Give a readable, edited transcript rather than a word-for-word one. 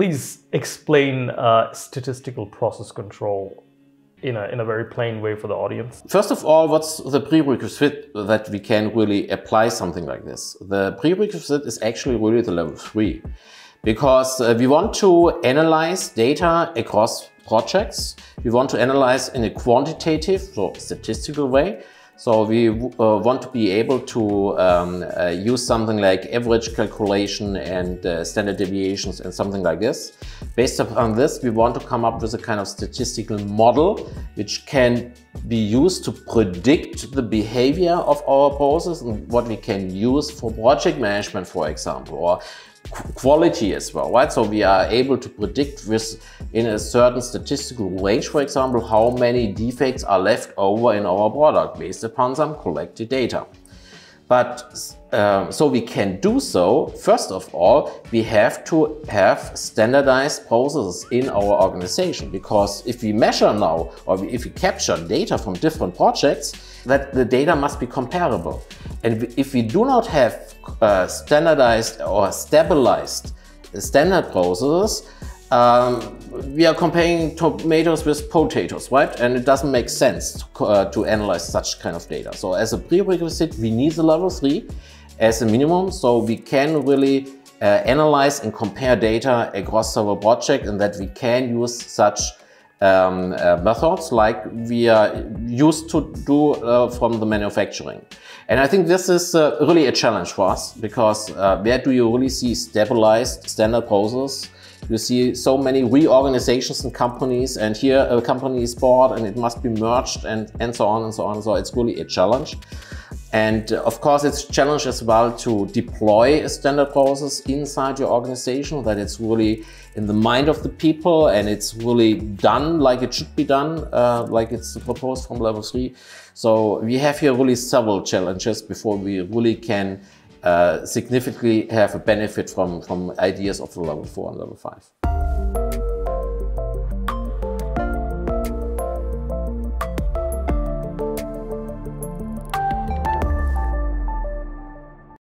please explain statistical process control in a very plain way for the audience. First of all, what's the prerequisite that we can really apply something like this? The prerequisite is actually really the level 3, because we want to analyze data across projects. We want to analyze in a quantitative, so statistical way. So we want to be able to use something like average calculation and standard deviations and something like this. Based upon this, we want to come up with a kind of statistical model which can be used to predict the behavior of our process and what we can use for project management, for example, or quality as well, right? So we are able to predict with in a certain statistical range, for example, how many defects are left over in our product based upon some collected data. But so we can do so, first of all, we have to have standardized processes in our organization, because if we measure now, or if we capture data from different projects, that the data must be comparable. And if we do not have standardized or stabilized standard processes, we are comparing tomatoes with potatoes, right? And it doesn't make sense to analyze such kind of data. So as a prerequisite, we need the level 3 as a minimum, so we can really analyze and compare data across our project, and that we can use such methods like we are used to do from the manufacturing. And I think this is really a challenge for us, because where do you really see stabilized standard processes? You see so many reorganizations in companies, and here a company is bought and it must be merged, and so on and so on. So it's really a challenge. And of course, it's a challenge as well to deploy a standard process inside your organization, that it's really in the mind of the people and it's really done like it should be done, like it's proposed from level 3. So we have here really several challenges before we really can significantly have a benefit from ideas of the level 4 and level 5.